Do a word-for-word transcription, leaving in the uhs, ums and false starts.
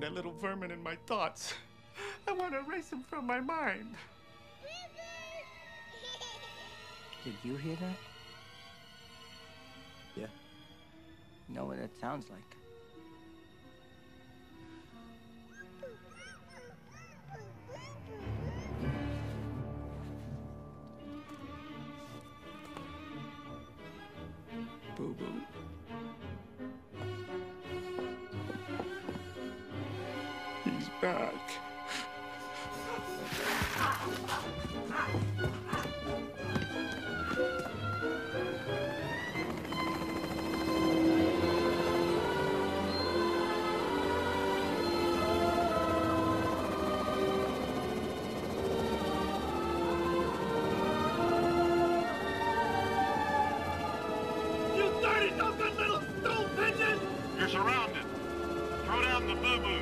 find that little vermin in my thoughts. I want to erase him from my mind. Did you hear that? Yeah. You know what that sounds like? Boo-boo. He's back. You're surrounded. Throw down the boo-boo.